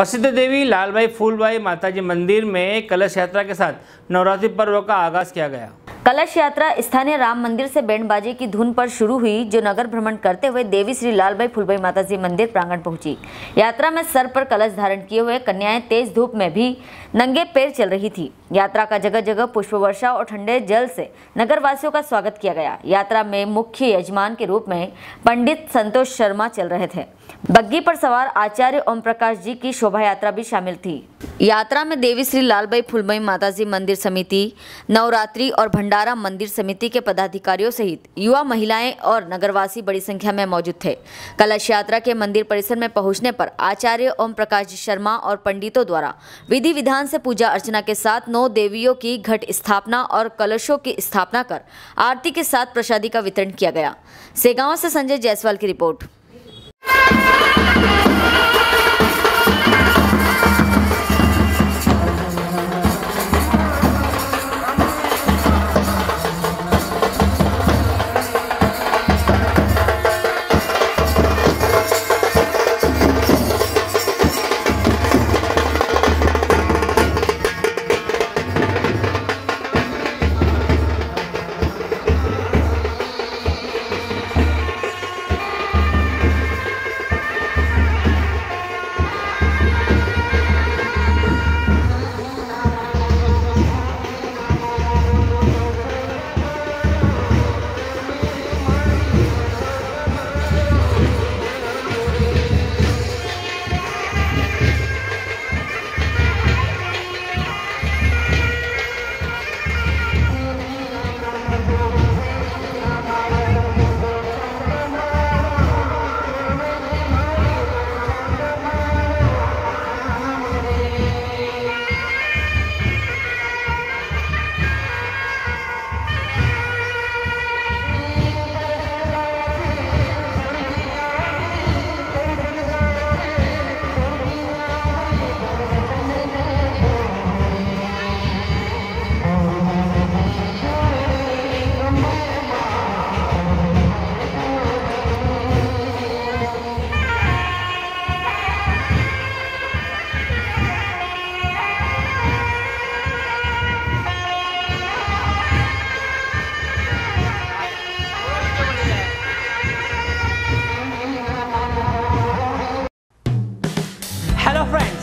प्रसिद्ध देवी लालबाई फूलबाई माताजी मंदिर में कलश यात्रा के साथ नवरात्रि पर्व का आगाज किया गया। कलश यात्रा स्थानीय राम मंदिर से बैंडबाजी की धुन पर शुरू हुई, जो नगर भ्रमण करते हुए देवी श्री लालबाई फूलबाई माताजी मंदिर प्रांगण पहुंची। यात्रा में सर पर कलश धारण किए हुए कन्याएं तेज धूप में भी नंगे पैर चल रही थी। यात्रा का जगह जगह पुष्प वर्षा और ठंडे जल से नगर वासियों का स्वागत किया गया। यात्रा में मुख्य यजमान के रूप में पंडित संतोष शर्मा चल रहे थे। बग्गी पर सवार आचार्य ओमप्रकाश जी की शोभा यात्रा भी शामिल थी। यात्रा में देवी श्री लालबाई फूलबाई माताजी मंदिर समिति, नवरात्रि और भंडारा मंदिर समिति के पदाधिकारियों सहित युवा, महिलाएं और नगरवासी बड़ी संख्या में मौजूद थे। कलश यात्रा के मंदिर परिसर में पहुंचने पर आचार्य ओमप्रकाश शर्मा और पंडितों द्वारा विधि विधान से पूजा अर्चना के साथ 9 देवियों की घट स्थापना और कलशों की स्थापना कर आरती के साथ प्रसादी का वितरण किया गया। सेगांव से संजय जायसवाल की रिपोर्ट।